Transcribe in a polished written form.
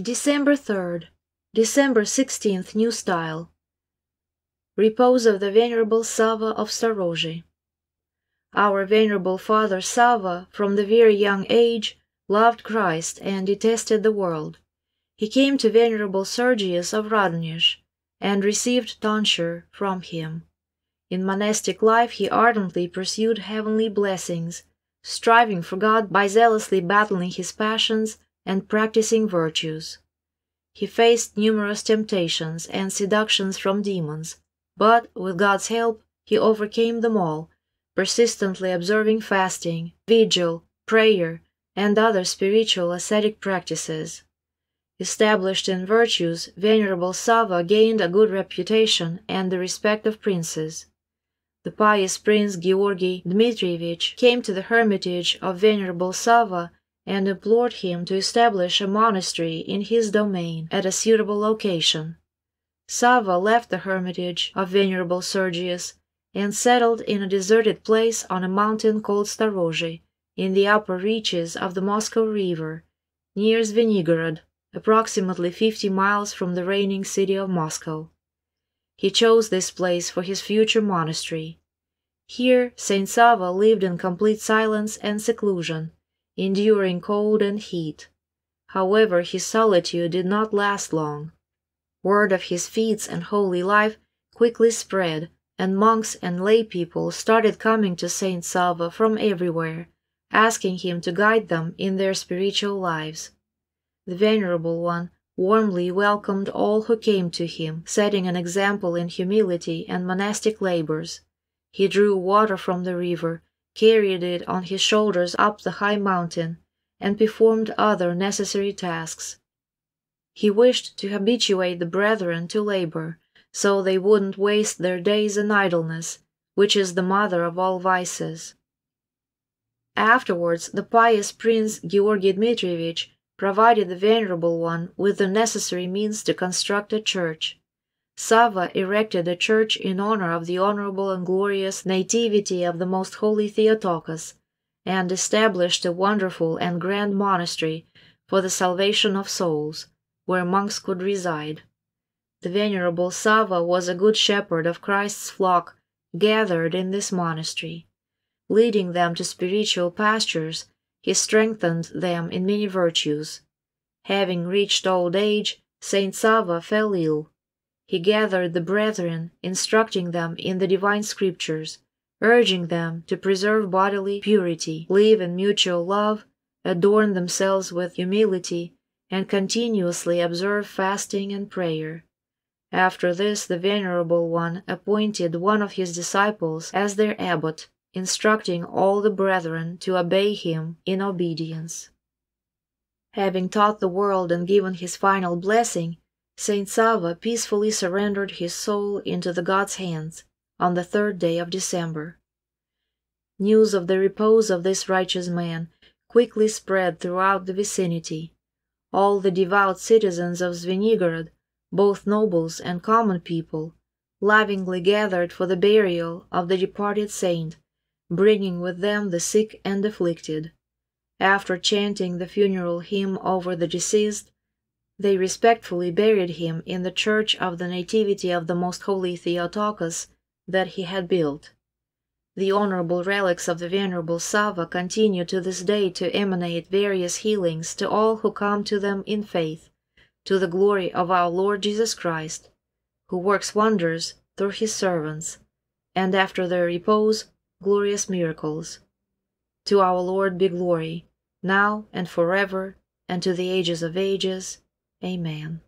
December 3rd, December 16th, New Style. Repose of the Venerable Savva of Storozhi. Our Venerable Father Savva, from the very young age, loved Christ and detested the world. He came to Venerable Sergius of Radonezh and received tonsure from him. In monastic life he ardently pursued heavenly blessings, striving for God by zealously battling his passions and practicing virtues. He faced numerous temptations and seductions from demons, but, with God's help, he overcame them all, persistently observing fasting, vigil, prayer, and other spiritual ascetic practices. Established in virtues, Venerable Savva gained a good reputation and the respect of princes. The pious Prince Georgi Dmitrievich came to the hermitage of Venerable Savva and implored him to establish a monastery in his domain at a suitable location. Savva left the hermitage of Venerable Sergius and settled in a deserted place on a mountain called Storozhi, in the upper reaches of the Moscow River, near Zvenigorod, approximately 50 miles from the reigning city of Moscow. He chose this place for his future monastery. Here Saint Savva lived in complete silence and seclusion, enduring cold and heat. However, his solitude did not last long. Word of his feats and holy life quickly spread, and monks and lay people started coming to Saint Savva from everywhere, asking him to guide them in their spiritual lives. The Venerable One warmly welcomed all who came to him, setting an example in humility and monastic labors. He drew water from the river, carried it on his shoulders up the high mountain, and performed other necessary tasks. He wished to habituate the brethren to labor, so they wouldn't waste their days in idleness, which is the mother of all vices. Afterwards, the pious Prince Georgi Dmitrievich provided the Venerable One with the necessary means to construct a church. Savva erected a church in honor of the honorable and glorious nativity of the Most Holy Theotokos, and established a wonderful and grand monastery for the salvation of souls, where monks could reside. The Venerable Savva was a good shepherd of Christ's flock gathered in this monastery. Leading them to spiritual pastures, he strengthened them in many virtues. Having reached old age, Saint Savva fell ill. He gathered the brethren, instructing them in the divine scriptures, urging them to preserve bodily purity, live in mutual love, adorn themselves with humility, and continuously observe fasting and prayer. After this, the Venerable One appointed one of his disciples as their abbot, instructing all the brethren to obey him in obedience. Having taught the world and given his final blessing, Saint Savva peacefully surrendered his soul into the God's hands on the 3rd day of December. News of the repose of this righteous man quickly spread throughout the vicinity. All the devout citizens of Zvenigorod, both nobles and common people, lovingly gathered for the burial of the departed saint, bringing with them the sick and afflicted. After chanting the funeral hymn over the deceased, they respectfully buried him in the church of the Nativity of the Most Holy Theotokos that he had built. The honorable relics of the Venerable Savva continue to this day to emanate various healings to all who come to them in faith, to the glory of our Lord Jesus Christ, who works wonders through his servants, and after their repose, glorious miracles. To our Lord be glory, now and forever, and to the ages of ages. Amen.